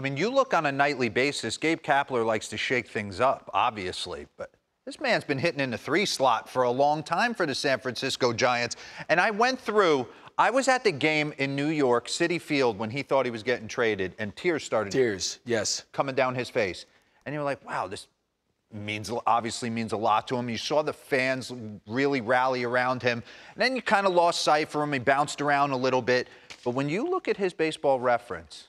I mean, you look on a nightly basis, Gabe Kapler likes to shake things up, obviously, but this man's been hitting in the three slot for a long time for the San Francisco Giants. And I went through, I was at the game in New York City Field when he thought he was getting traded, and tears started coming down his face. And you were like, wow, this means, obviously means a lot to him. You saw the fans really rally around him. And then you kind of lost sight for him. He bounced around a little bit. But when you look at his baseball reference,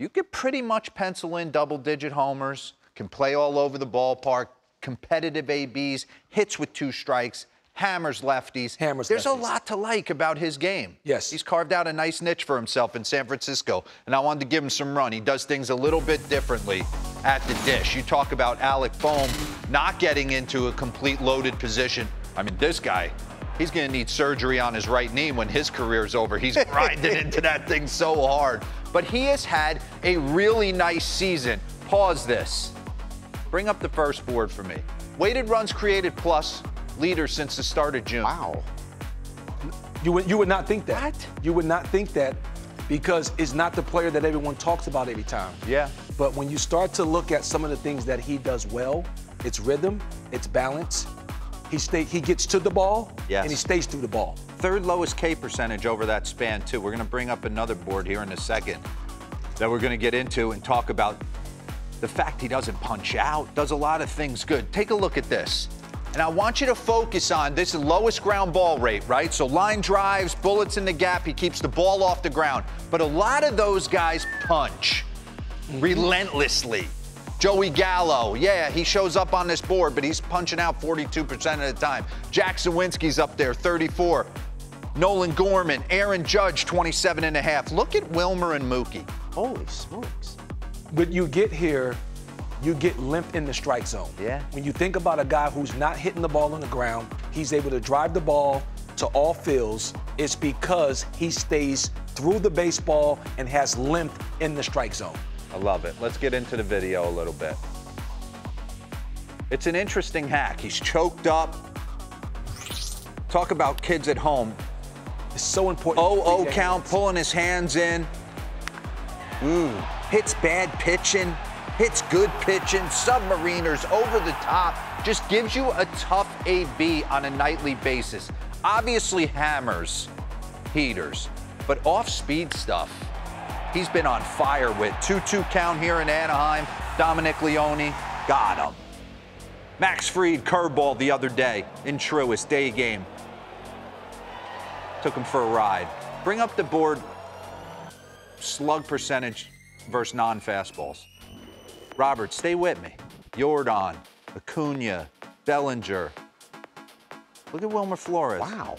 you could pretty much pencil in double-digit homers, can play all over the ballpark, competitive ABs, hits with two strikes, hammers lefties. There's a lot to like about his game. Yes. He's carved out a nice niche for himself in San Francisco, and I wanted to give him some run. He does things a little bit differently at the dish. You talk about Alec Boehm not getting into a complete loaded position. I mean, this guy, he's going to need surgery on his right knee when his career's over. He's grinding into that thing so hard. But he has had a really nice season. Pause this. Bring up the first board for me. Weighted runs created plus, leader since the start of June. Wow. You would not think that. What? You would not think that because it's not the player that everyone talks about every time. Yeah. But when you start to look at some of the things that he does well, it's rhythm, it's balance. He gets to the ball, and he stays through the ball. Third lowest K percentage over that span, too. We're going to bring up another board here in a second that we're going to get into and talk about the fact he doesn't punch out, does a lot of things good. Take a look at this. And I want you to focus on this lowest ground ball rate, right? So line drives, bullets in the gap, he keeps the ball off the ground. But a lot of those guys punch relentlessly. Joey Gallo, yeah, he shows up on this board, but he's punching out 42% of the time. Jack Sawinski's up there, 34. Nolan Gorman, Aaron Judge, 27.5. Look at Wilmer and Mookie. Holy smokes. But you get here, you get limp in the strike zone. Yeah. When you think about a guy who's not hitting the ball on the ground, he's able to drive the ball to all fields, it's because he stays through the baseball and has length in the strike zone. I love it. Let's get into the video a little bit. It's an interesting hack. He's choked up. Talk about kids at home. It's so important. 0-0 count, pulling his hands in. Hits bad pitching, hits good pitching, submariners over the top. Just gives you a tough AB on a nightly basis. Obviously hammers, heaters, but off-speed stuff. He's been on fire with 2-2 count here in Anaheim. Dominic Leone got him. Max Fried curveball the other day in Truist day game. Took him for a ride. Bring up the board slug percentage versus non-fastballs. Robert, stay with me. Jordan, Acuna, Bellinger. Look at Wilmer Flores. Wow.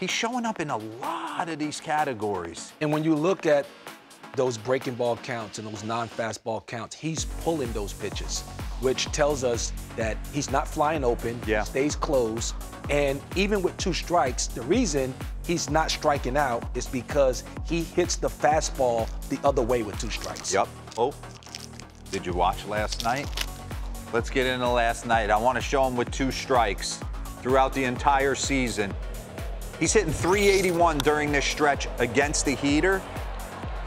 He's showing up in a lot of these categories. And when you look at those breaking ball counts and those non-fastball counts, he's pulling those pitches, which tells us that he's not flying open, he stays closed. And even with two strikes, the reason he's not striking out is because he hits the fastball the other way with two strikes. Yep. Oh, did you watch last night? Let's get into last night. I want to show him with two strikes throughout the entire season. He's hitting 381 during this stretch against the heater,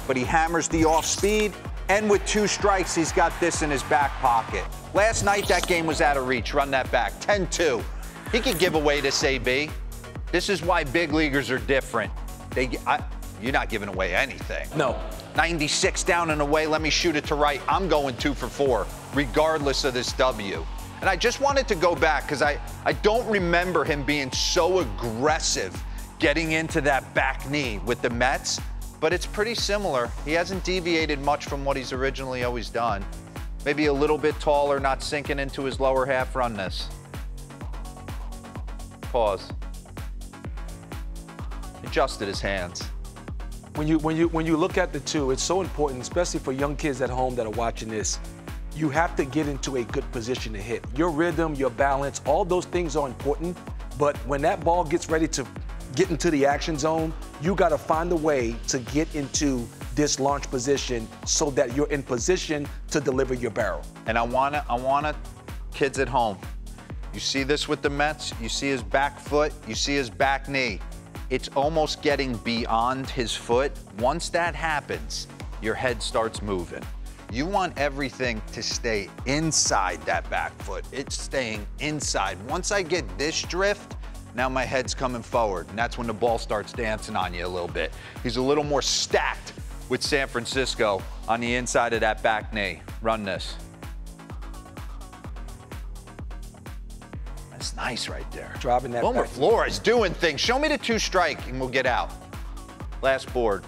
but he hammers the off-speed, and with two strikes, he's got this in his back pocket. Last night, that game was out of reach. Run that back. 10-2. He could give away this AB. This is why big leaguers are different. You're not giving away anything. No. 96 down and away. Let me shoot it to right. I'm going 2 for 4, regardless of this W. And I just wanted to go back because I don't remember him being so aggressive getting into that back knee with the Mets, but it's pretty similar. He hasn't deviated much from what he's originally always done. Maybe a little bit taller, not sinking into his lower half. Run this. Pause. Adjusted his hands. When you look at the two, it's so important, especially for young kids at home that are watching this. You have to get into a good position to hit. Your rhythm, your balance, all those things are important, but when that ball gets ready to get into the action zone, you gotta find a way to get into this launch position so that you're in position to deliver your barrel. And I wanna, kids at home, you see this with the Mets, you see his back foot, you see his back knee. It's almost getting beyond his foot. Once that happens, your head starts moving. You want everything to stay inside that back foot. It's staying inside. Once I get this drift, now my head's coming forward, and that's when the ball starts dancing on you a little bit. He's a little more stacked with San Francisco on the inside of that back knee. Run this. That's nice right there. Dropping that Wilmer Flores doing things. Show me the two strike, and we'll get out. Last board.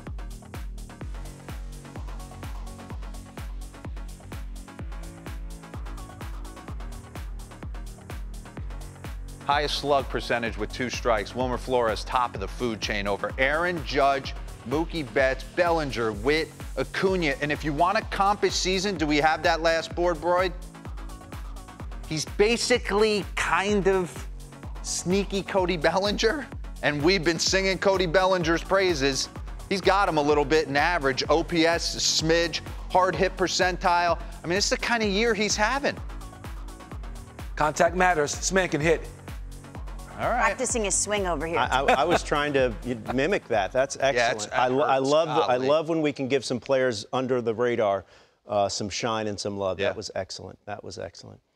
Highest slug percentage with two strikes. Wilmer Flores, top of the food chain over Aaron Judge, Mookie Betts, Bellinger, Witt, Acuna. And if you want to comp his season, do we have that last board, Broyd? He's basically kind of sneaky Cody Bellinger. And we've been singing Cody Bellinger's praises. He's got him a little bit in average. OPS, a smidge, hard hit percentile. I mean, it's the kind of year he's having. Contact matters. This man can hit. All right. Practicing his swing over here. I was trying to mimic that. That's excellent. Yeah, I love when we can give some players under the radar some shine and some love. Yeah. That was excellent. That was excellent.